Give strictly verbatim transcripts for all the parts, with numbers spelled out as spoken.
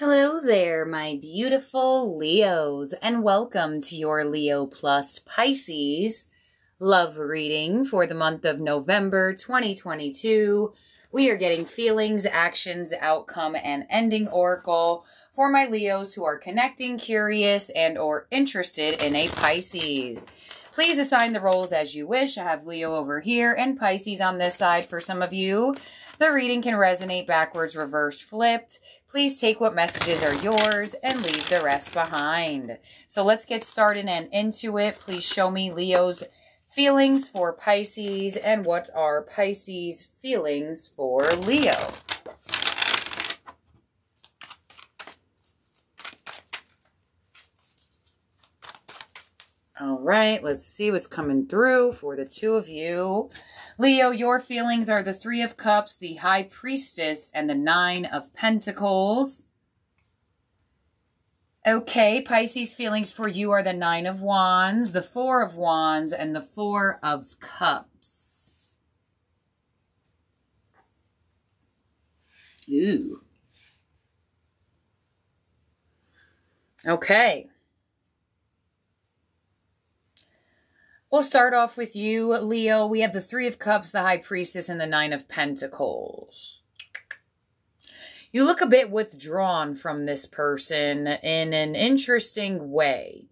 Hello there, my beautiful Leos, and welcome to your Leo plus Pisces love reading for the month of November twenty twenty-two. We are getting feelings, actions, outcome, and ending oracle for my Leos who are connecting, curious, and or interested in a Pisces. Please assign the roles as you wish. I have Leo over here and Pisces on this side for some of you. The reading can resonate backwards, reverse, flipped. Please take what messages are yours and leave the rest behind. So let's get started and into it. Please show me Leo's feelings for Pisces and what are Pisces' feelings for Leo. All right, let's see what's coming through for the two of you. Leo, your feelings are the Three of Cups, the High Priestess, and the Nine of Pentacles. Okay, Pisces' feelings for you are the Nine of Wands, the Four of Wands, and the Four of Cups. Ooh. Okay. We'll start off with you, Leo. We have the Three of Cups, the High Priestess, and the Nine of Pentacles. You look a bit withdrawn from this person in an interesting way,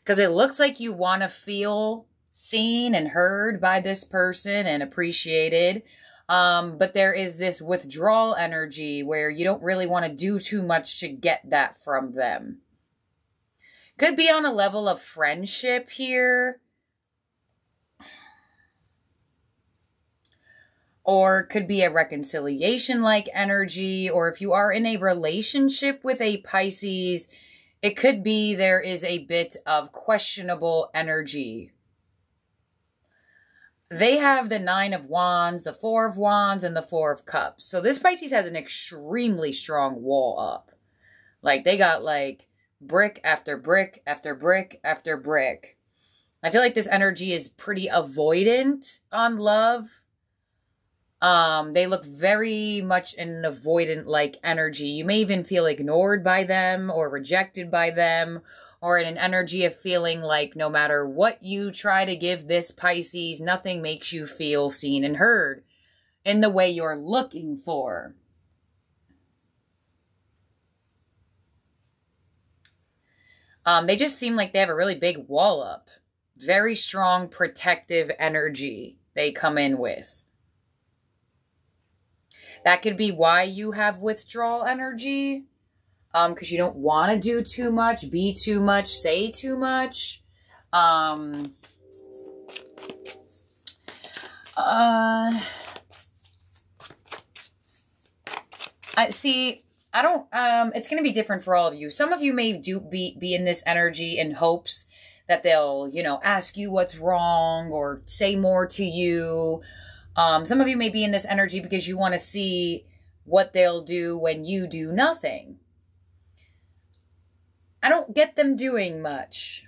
because it looks like you want to feel seen and heard by this person and appreciated. Um, but there is this withdrawal energy where you don't really want to do too much to get that from them. Could be on a level of friendship here. Or could be a reconciliation-like energy, or if you are in a relationship with a Pisces, it could be there is a bit of questionable energy. They have the Nine of Wands, the Four of Wands, and the Four of Cups. So this Pisces has an extremely strong wall up. Like, they got, like, brick after brick after brick after brick. I feel like this energy is pretty avoidant on love. Um, they look very much in an avoidant-like energy. You may even feel ignored by them or rejected by them, or in an energy of feeling like no matter what you try to give this Pisces, nothing makes you feel seen and heard in the way you're looking for. Um, they just seem like they have a really big wall up. Very strong protective energy they come in with. That could be why you have withdrawal energy, um, because you don't want to do too much, be too much, say too much. Um, uh, I see. I don't. Um, it's going to be different for all of you. Some of you may do be be in this energy in hopes that they'll, you know, ask you what's wrong or say more to you. Um, some of you may be in this energy because you want to see what they'll do when you do nothing. I don't get them doing much.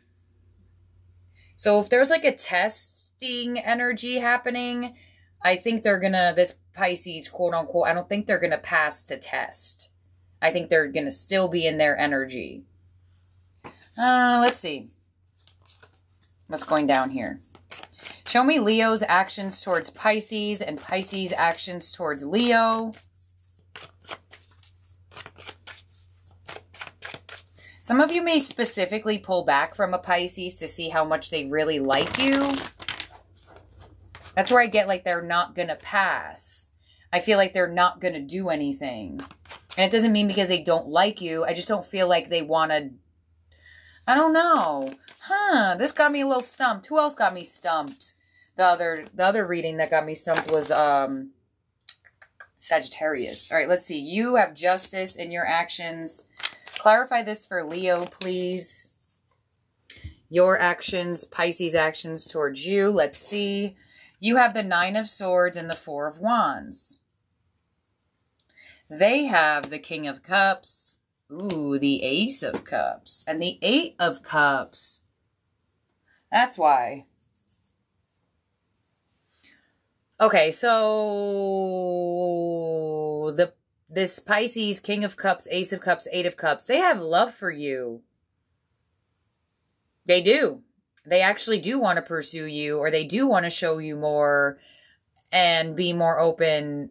So if there's like a testing energy happening, I think they're going to, this Pisces, quote unquote, I don't think they're going to pass the test. I think they're going to still be in their energy. Uh, let's see. What's going down here? Show me Leo's actions towards Pisces and Pisces' actions towards Leo. Some of you may specifically pull back from a Pisces to see how much they really like you. That's where I get like they're not going to pass. I feel like they're not going to do anything. And it doesn't mean because they don't like you. I just don't feel like they want to. I don't know. Huh, this got me a little stumped. Who else got me stumped? The other the other reading that got me stumped was um, Sagittarius. All right, let's see. You have justice in your actions. Clarify this for Leo, please. Your actions, Pisces' actions towards you. Let's see. You have the Nine of Swords and the Four of Wands. They have the King of Cups. Ooh, the Ace of Cups and the Eight of Cups. That's why. Okay, so the This Pisces, King of Cups, Ace of Cups, Eight of Cups, they have love for you. They do. They actually do want to pursue you, or they do want to show you more and be more open.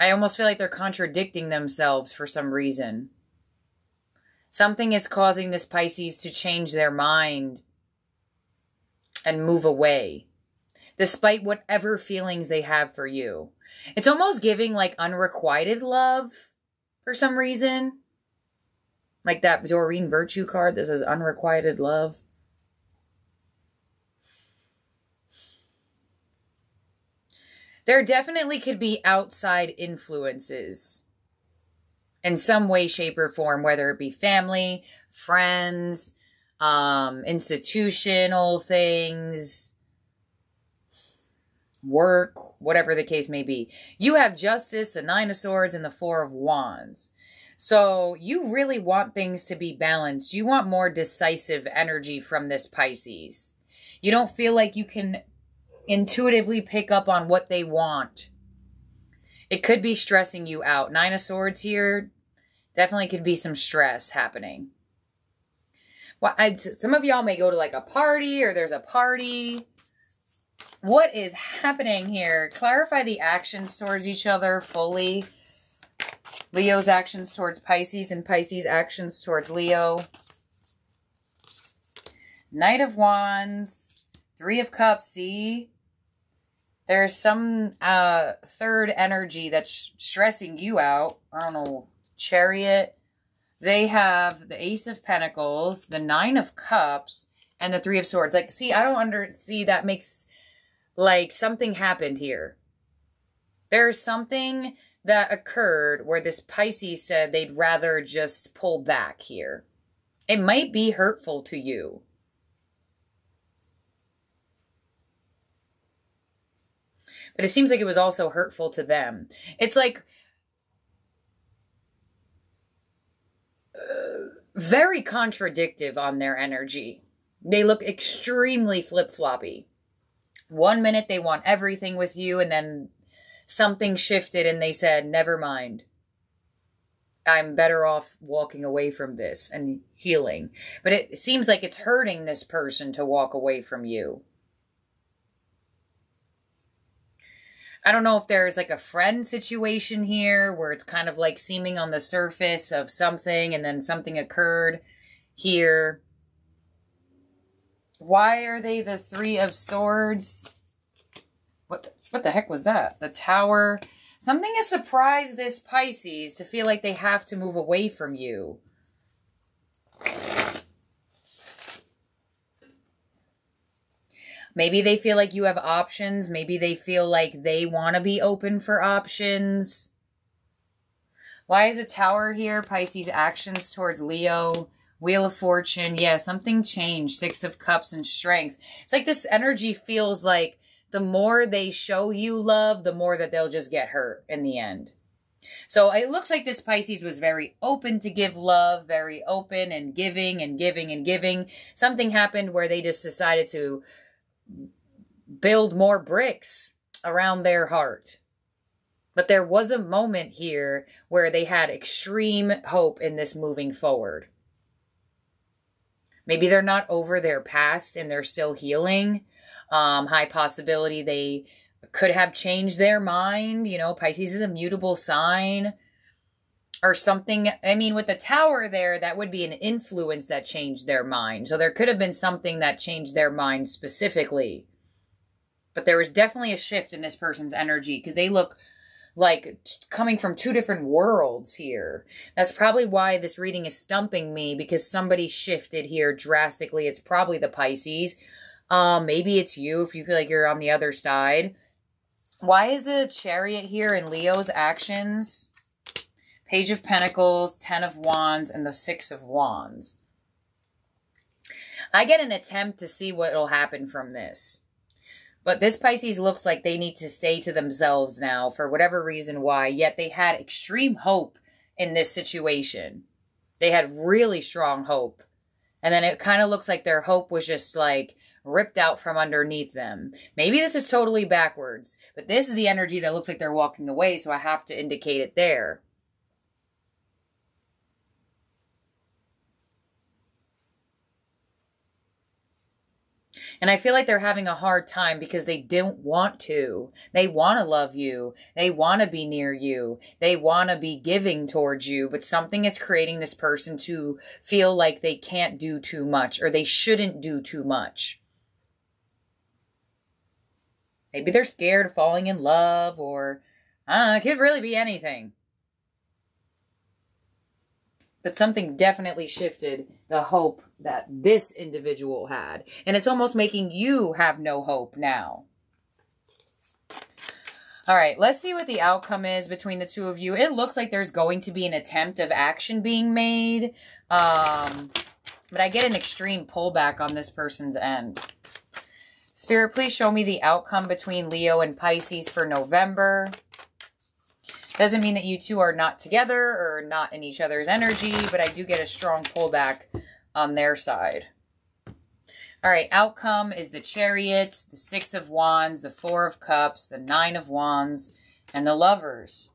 I almost feel like they're contradicting themselves for some reason. Something is causing this Pisces to change their mind and move away, despite whatever feelings they have for you. It's almost giving like unrequited love for some reason. Like that Doreen Virtue card that says unrequited love. There definitely could be outside influences in some way, shape, or form, whether it be family, friends, um, institutional things, work, whatever the case may be. You have Justice, the Nine of Swords, and the Four of Wands. So you really want things to be balanced. You want more decisive energy from this Pisces. You don't feel like you can intuitively pick up on what they want. It could be stressing you out. Nine of Swords here, definitely could be some stress happening. Well, I'd, some of y'all may go to like a party, or there's a party. What is happening here? Clarify the actions towards each other fully. Leo's actions towards Pisces and Pisces' actions towards Leo. Knight of Wands. Three of Cups, see? There's some uh, third energy that's stressing you out. I don't know. Chariot. They have the Ace of Pentacles, the Nine of Cups, and the Three of Swords. Like, see, I don't under... See, that makes... Like, something happened here. There's something that occurred where this Pisces said they'd rather just pull back here. It might be hurtful to you. But it seems like it was also hurtful to them. It's like uh, very contradictive on their energy. They look extremely flip-floppy. One minute they want everything with you, and then something shifted and they said, never mind. I'm better off walking away from this and healing. But it seems like it's hurting this person to walk away from you. I don't know if there's like a friend situation here where it's kind of like seeming on the surface of something and then something occurred here. Why are they the Three of Swords? What the, what the heck was that? The Tower. Something has surprised this Pisces to feel like they have to move away from you. Maybe they feel like you have options. Maybe they feel like they want to be open for options. Why is a Tower here? Pisces actions towards Leo. Wheel of Fortune. Yeah, something changed. Six of Cups and Strength. It's like this energy feels like the more they show you love, the more that they'll just get hurt in the end. So it looks like this Pisces was very open to give love, very open and giving and giving and giving. Something happened where they just decided to build more bricks around their heart. But there was a moment here where they had extreme hope in this moving forward. Maybe they're not over their past and they're still healing. Um, high possibility they could have changed their mind. You know, Pisces is a mutable sign or something. I mean, with the Tower there, that would be an influence that changed their mind. So there could have been something that changed their mind specifically. But there was definitely a shift in this person's energy because they look like coming from two different worlds here. That's probably why this reading is stumping me, because somebody shifted here drastically. It's probably the Pisces. Um, maybe it's you if you feel like you're on the other side. Why is the Chariot here in Leo's actions? Page of Pentacles, Ten of Wands, and the Six of Wands. I get an attempt to see what will happen from this. But this Pisces looks like they need to stay to themselves now for whatever reason why. Yet they had extreme hope in this situation. They had really strong hope. And then it kind of looks like their hope was just like ripped out from underneath them. Maybe this is totally backwards. But this is the energy that looks like they're walking away. So I have to indicate it there. And I feel like they're having a hard time because they don't want to. They want to love you. They want to be near you. They want to be giving towards you. But something is creating this person to feel like they can't do too much or they shouldn't do too much. Maybe they're scared of falling in love, or I don't know, it could really be anything. But something definitely shifted the hope that this individual had. And it's almost making you have no hope now. All right, let's see what the outcome is between the two of you. It looks like there's going to be an attempt of action being made. Um, but I get an extreme pullback on this person's end. Spirit, please show me the outcome between Leo and Pisces for November. Doesn't mean that you two are not together or not in each other's energy, but I do get a strong pullback on their side. All right, outcome is the Chariot, the Six of Wands, the Four of Cups, the Nine of Wands, and the Lovers.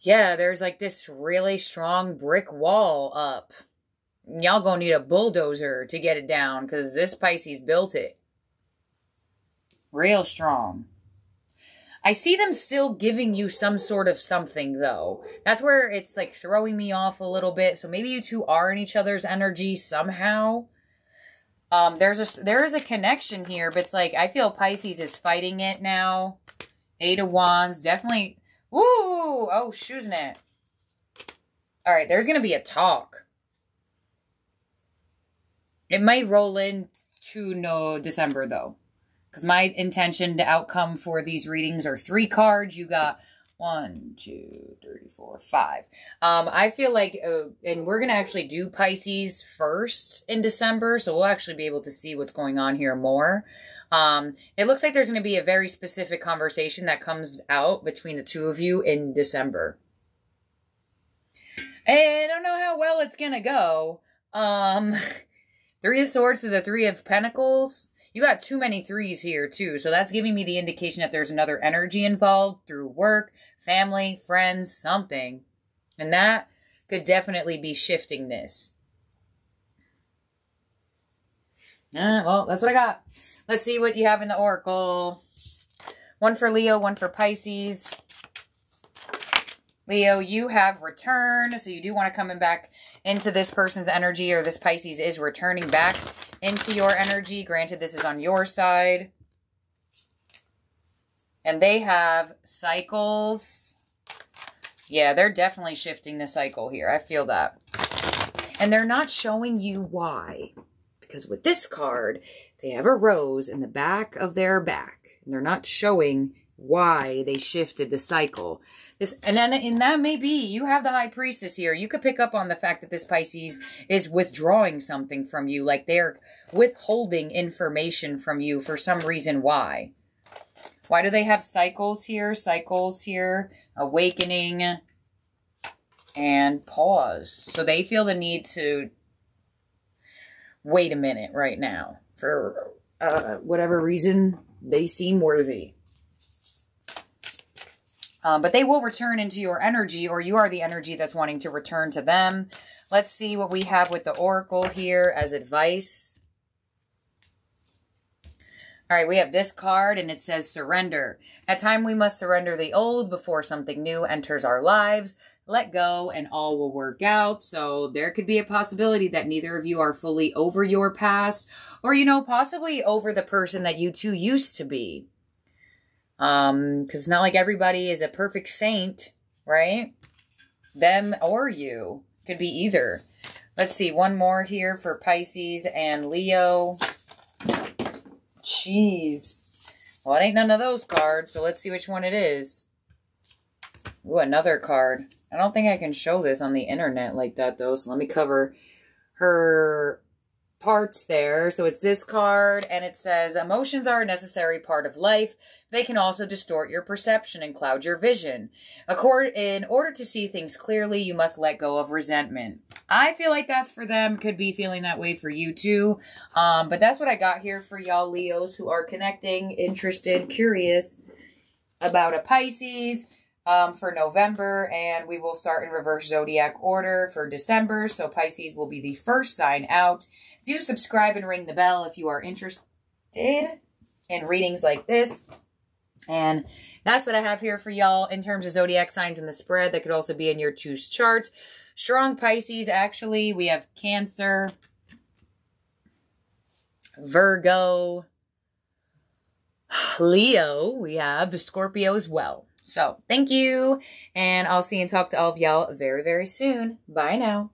Yeah, there's like this really strong brick wall up. Y'all gonna need a bulldozer to get it down because this Pisces built it. Real strong. I see them still giving you some sort of something, though. That's where it's like throwing me off a little bit. So maybe you two are in each other's energy somehow. Um, there's a, there is a connection here, but it's like I feel Pisces is fighting it now. Eight of Wands, definitely. Ooh, oh, shooting it. All right, there's going to be a talk. It might roll in to no December, though. Because my intention to outcome for these readings are three cards. You got one, two, three, four, five. Um, I feel like, uh, and we're going to actually do Pisces first in December. So we'll actually be able to see what's going on here more. Um, it looks like there's going to be a very specific conversation that comes out between the two of you in December. And I don't know how well it's going to go. Um, three of Swords to the Three of Pentacles. You got too many threes here, too. So that's giving me the indication that there's another energy involved through work, family, friends, something. And that could definitely be shifting this. Ah, well, that's what I got. Let's see what you have in the Oracle. One for Leo, one for Pisces. Leo, you have returned. So you do want to come back into this person's energy, or this Pisces is returning back into your energy. Granted, this is on your side. And they have cycles. Yeah, they're definitely shifting the cycle here. I feel that. And they're not showing you why. Because with this card, they have a rose in the back of their back. And they're not showing why they shifted the cycle. This, and, then, and that may be, you have the High Priestess here. You could pick up on the fact that this Pisces is withdrawing something from you. Like they're withholding information from you for some reason. Why? Why do they have cycles here? Cycles here, awakening, and pause. So they feel the need to wait a minute right now. For uh, whatever reason, they seem worthy. Um, but they will return into your energy, or you are the energy that's wanting to return to them. Let's see what we have with the Oracle here as advice. All right, we have this card, and it says surrender. At time we must surrender the old before something new enters our lives. Let go, and all will work out. So there could be a possibility that neither of you are fully over your past, or, you know, possibly over the person that you two used to be. Um, because it's not like everybody is a perfect saint, right? Them or you. Could be either. Let's see. One more here for Pisces and Leo. Jeez. Well, it ain't none of those cards, so let's see which one it is. Ooh, another card. I don't think I can show this on the internet like that, though, so let me cover her parts there. So it's this card, and it says, emotions are a necessary part of life. They can also distort your perception and cloud your vision. In order to see things clearly, you must let go of resentment. I feel like that's for them. Could be feeling that way for you too. Um, but that's what I got here for y'all Leos who are connecting, interested, curious about a Pisces um, for November. And we will start in reverse zodiac order for December. So Pisces will be the first sign out. Do subscribe and ring the bell if you are interested. did in readings like this. And that's what I have here for y'all in terms of zodiac signs and the spread. That could also be in your two charts. Strong Pisces, actually. We have Cancer, Virgo, Leo. We have Scorpio as well. So thank you. And I'll see and talk to all of y'all very, very soon. Bye now.